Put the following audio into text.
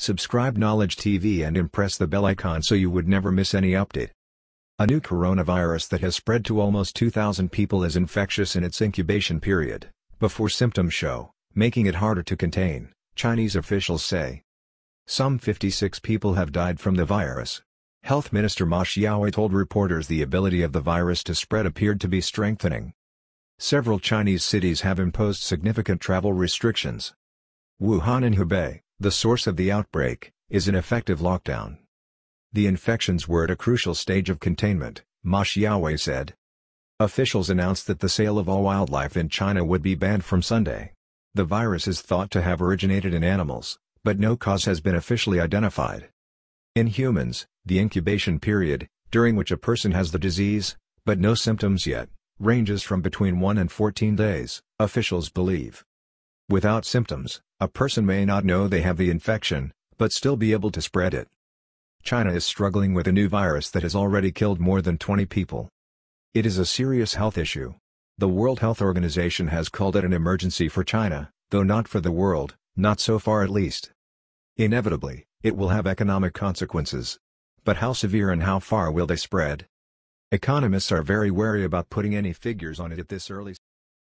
Subscribe Knowledge TV and impress the bell icon so you would never miss any update. A new coronavirus that has spread to almost 2,000 people is infectious in its incubation period, before symptoms show, making it harder to contain, Chinese officials say. Some 56 people have died from the virus. Health Minister Ma Xiaowei told reporters the ability of the virus to spread appeared to be strengthening. Several Chinese cities have imposed significant travel restrictions. Wuhan and Hubei, the source of the outbreak, is in effective lockdown. The infections were at a crucial stage of containment, Ma Xiaowei said. Officials announced that the sale of all wildlife in China would be banned from Sunday. The virus is thought to have originated in animals, but no cause has been officially identified. In humans, the incubation period, during which a person has the disease, but no symptoms yet, ranges from between 1 and 14 days, officials believe. Without symptoms, a person may not know they have the infection, but still be able to spread it. China is struggling with a new virus that has already killed more than 20 people. It is a serious health issue. The World Health Organization has called it an emergency for China, though not for the world, not so far at least. Inevitably, it will have economic consequences. But how severe and how far will they spread? Economists are very wary about putting any figures on it at this early stage.